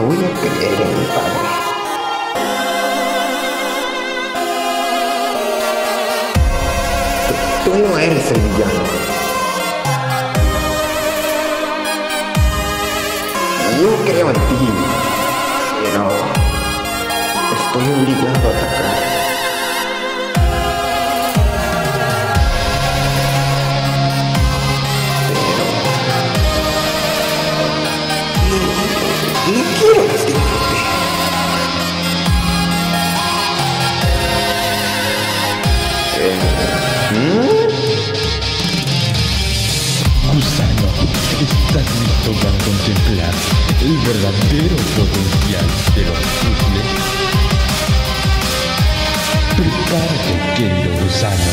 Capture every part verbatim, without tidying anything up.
no voy a creer en mi padre. Tú no eres el villano. Yo creo en ti, pero estoy obligado a atacar. Pero no, no quiero que te culpe. Eh, ¿hmm? Gusano, estás listo para contemplar el verdadero potencial de los puzzles. Prepárate, querido gusano.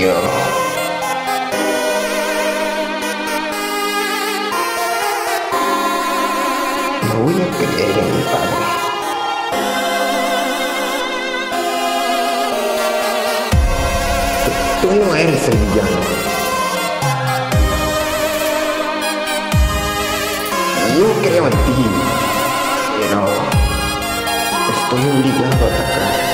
Radio. Lo voy a pedir a mi padre. Tú no eres el villano. Yo creo en ti, pero estoy obligado a atacar.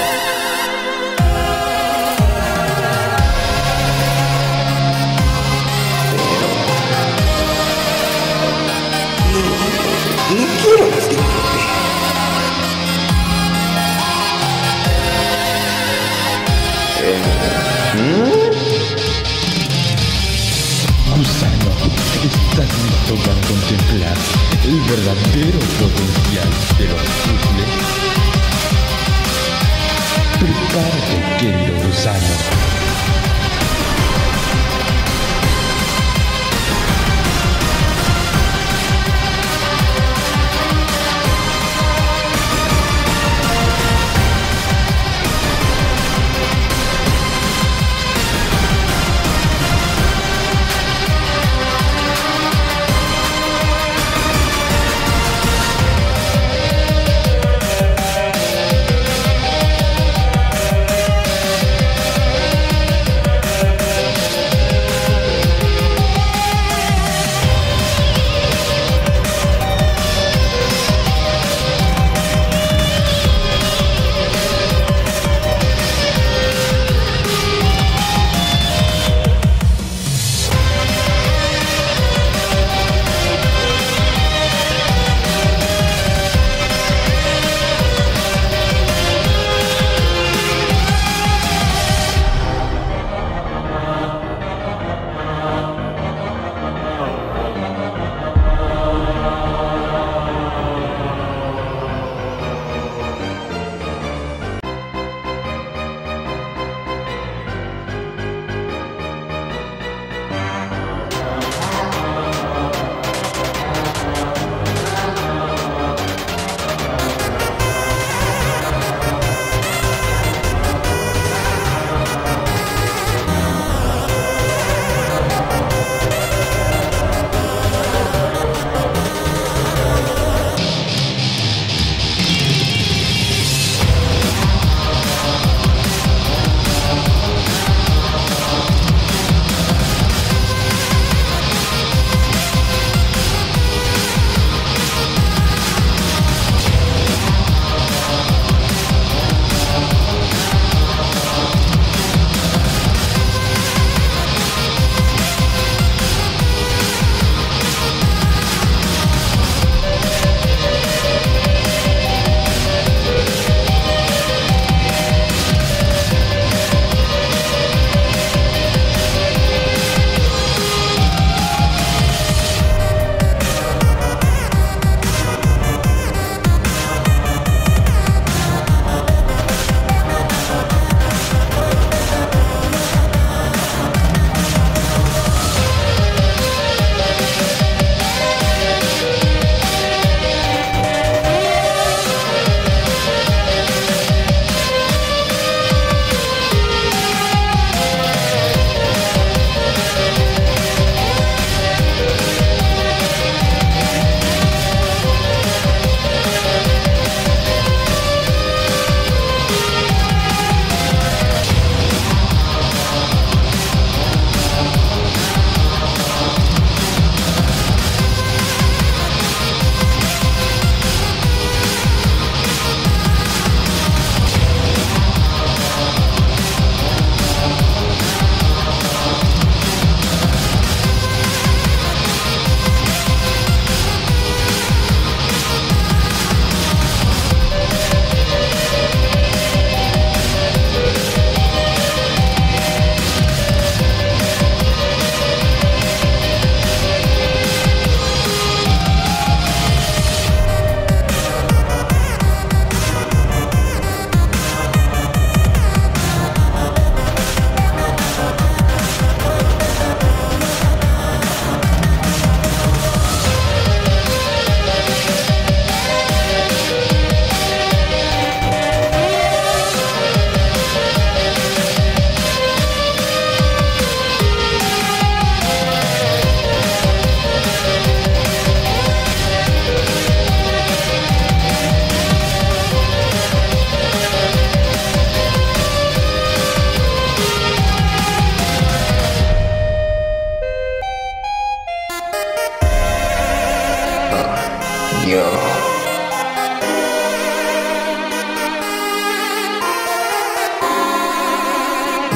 Pero no quiero que esté fuerte. Gusano, estás listo para contemplar el verdadero potencial de los puzzles. Prepárate, querido gusano.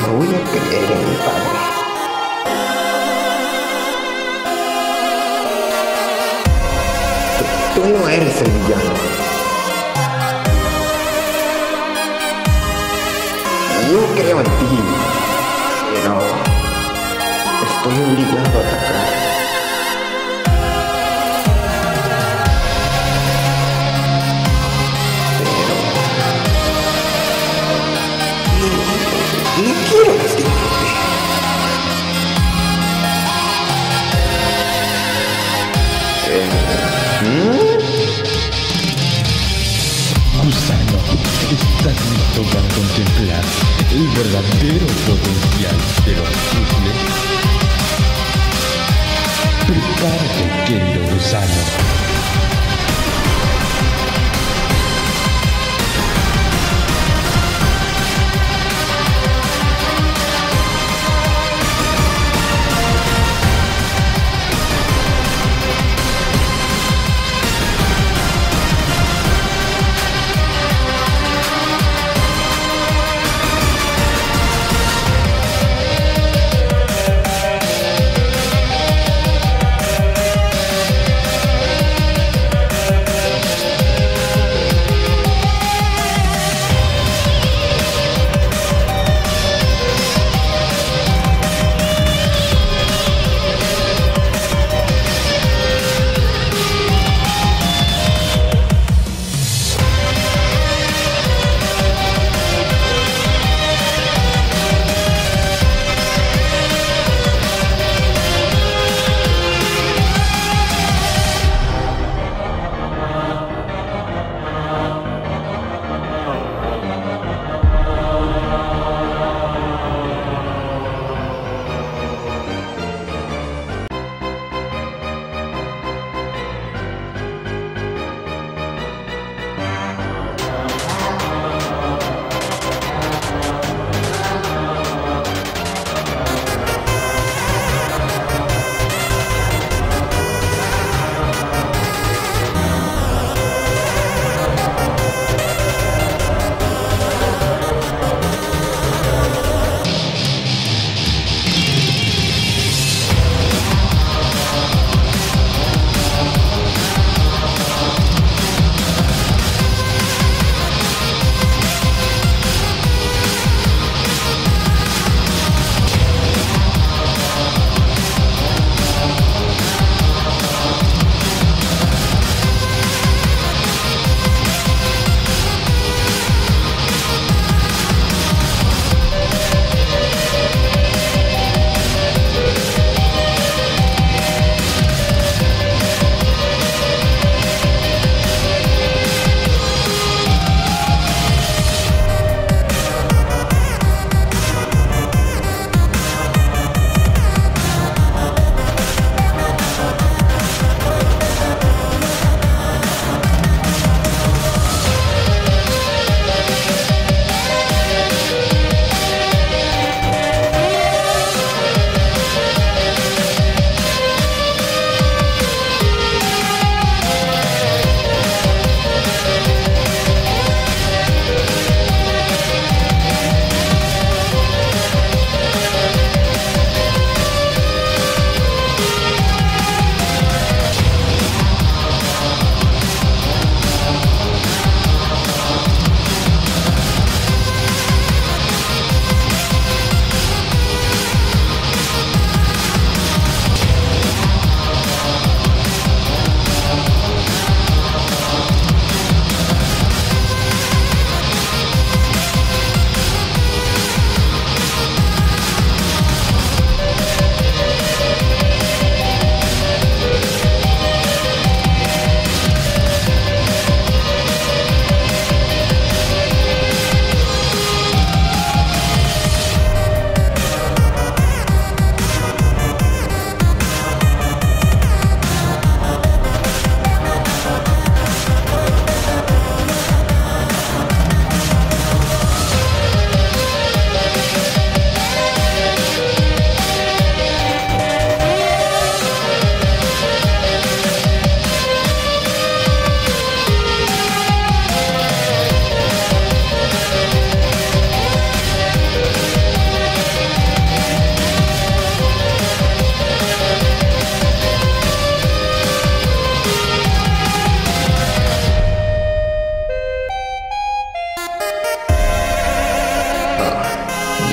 voy a creer en mi Padre. Tú no eres el villano. Yo creo en ti, pero estoy obligado a atacar. Pero no quiero lastimarte. Gusano, estás listo para contemplar el verdadero potencial de los puzzles. Prepárate, querido gusano.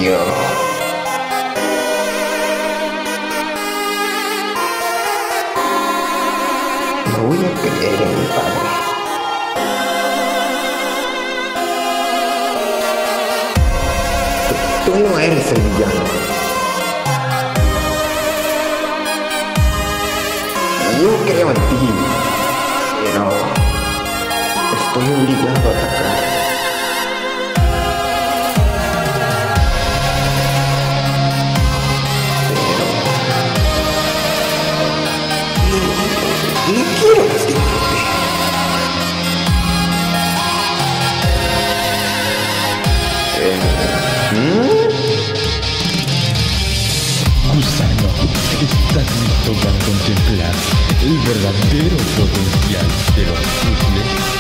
Yo. Voy a creer en mi padre. Tú no eres el villano. Yo creo en ti, pero estoy obligado a atacar. Gusano, estás listo para contemplar el verdadero potencial de los puzzles.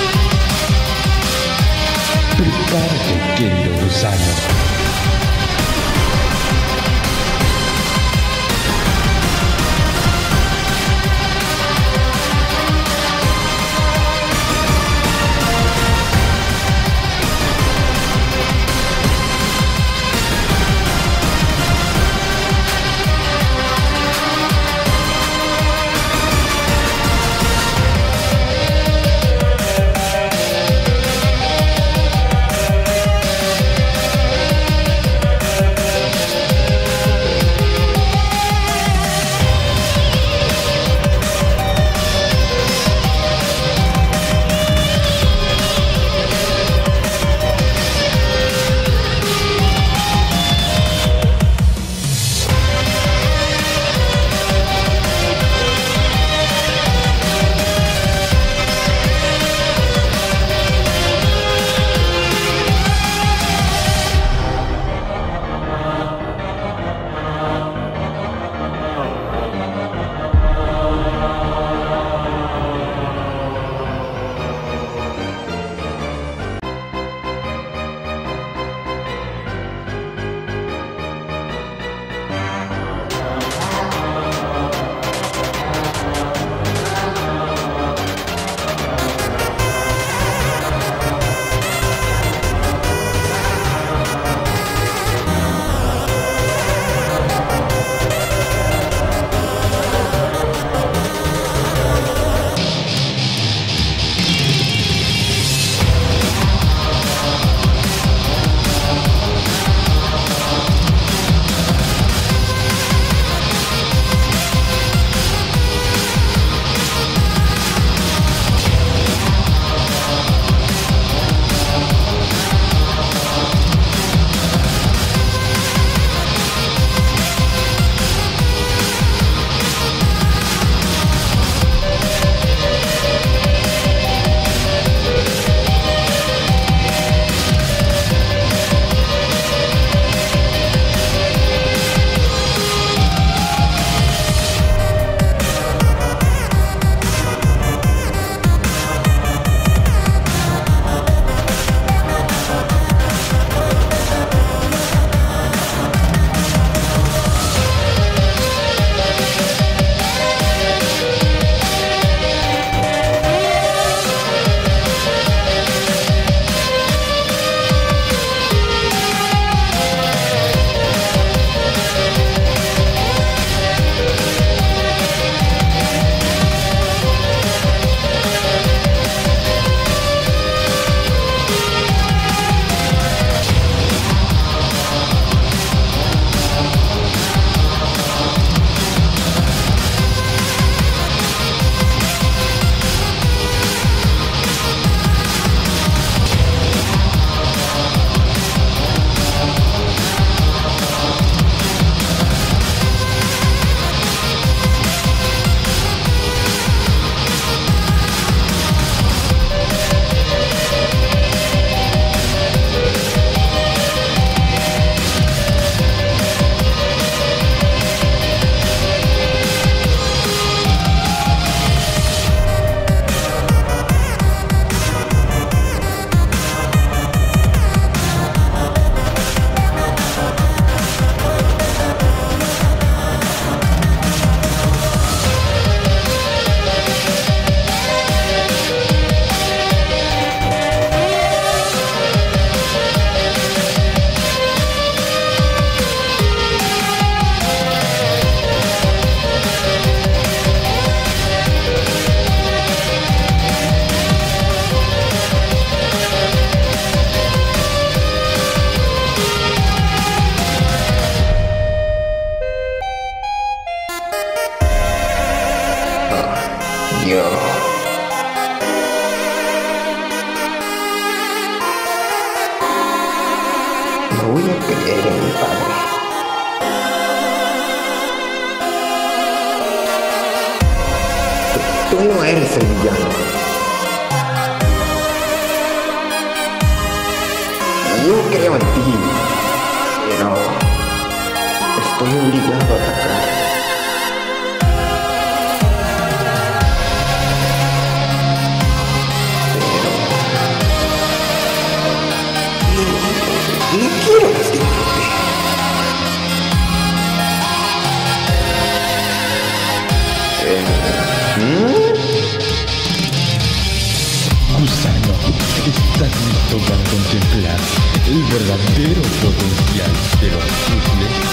eres el villano. Yo creo en ti, pero estoy obligado a atacar. Pero no quiero que te preocupes. Gusano, estás listo para contemplar el verdadero potencial de los puzzles.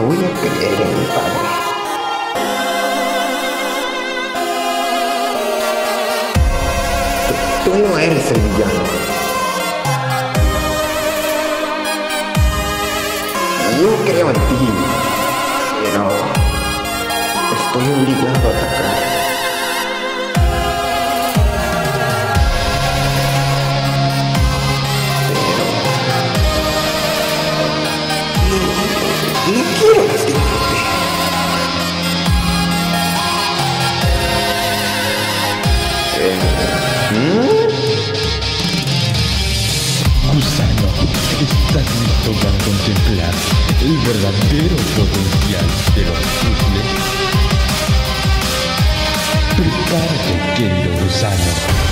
voy a creer en mi padre. Tú no eres el villano. Yo creo en ti, pero estoy obligado a atacar. Pero no, no quiero que te culpe. Eh, ¿hmm? Gusano, estás listo para contemplar el verdadero potencial de los puzzles. Prepárate, querido gusano.